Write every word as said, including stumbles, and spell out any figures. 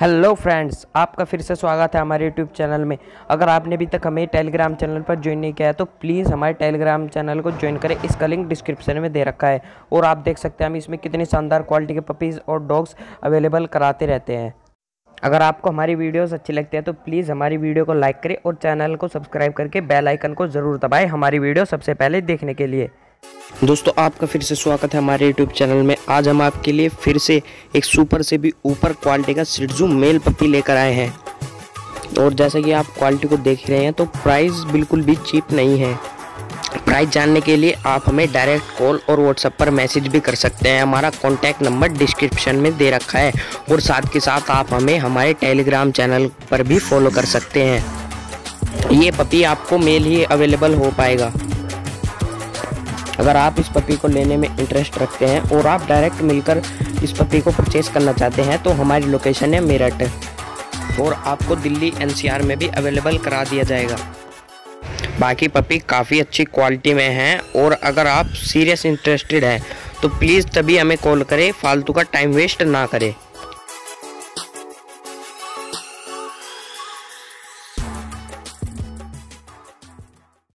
Hello friends, आपका फिर से स्वागत है हमारे यूट्यूब चैनल में। अगर आपने अभी तक हमें टेलीग्राम चैनल पर ज्वाइन नहीं किया है तो प्लीज़ हमारे टेलीग्राम चैनल को ज्वाइन करें। इसका लिंक डिस्क्रिप्शन में दे रखा है और आप देख सकते हैं हम इसमें कितनी शानदार क्वालिटी के पपीज़ और डॉग्स अवेलेबल कराते रहते हैं। अगर आपको हमारी वीडियोस अच्छी लगती है तो प्लीज़ हमारी वीडियो को लाइक करें और चैनल को सब्सक्राइब करके बेल आइकन को ज़रूर दबाएं हमारी वीडियो सबसे पहले देखने के लिए। दोस्तों, आपका फिर से स्वागत है हमारे यूट्यूब चैनल में। आज हम आपके लिए फिर से एक सुपर से भी ऊपर क्वालिटी का शिह त्ज़ू मेल पपी लेकर आए हैं और जैसा कि आप क्वालिटी को देख रहे हैं तो प्राइस बिल्कुल भी चीप नहीं है। प्राइस जानने के लिए आप हमें डायरेक्ट कॉल और व्हाट्सएप पर मैसेज भी कर सकते हैं। हमारा कॉन्टैक्ट नंबर डिस्क्रिप्शन में दे रखा है और साथ के साथ आप हमें हमारे टेलीग्राम चैनल पर भी फॉलो कर सकते हैं। ये पपी आपको मेल ही अवेलेबल हो पाएगा। अगर आप इस पपी को लेने में इंटरेस्ट रखते हैं और आप डायरेक्ट मिलकर इस पपी को परचेस करना चाहते हैं तो हमारी लोकेशन है मेरठ और आपको दिल्ली एन सी आर में भी अवेलेबल करा दिया जाएगा। बाकी पपी काफ़ी अच्छी क्वालिटी में हैं और अगर आप सीरियस इंटरेस्टेड हैं तो प्लीज़ तभी हमें कॉल करें, फालतू का टाइम वेस्ट ना करें।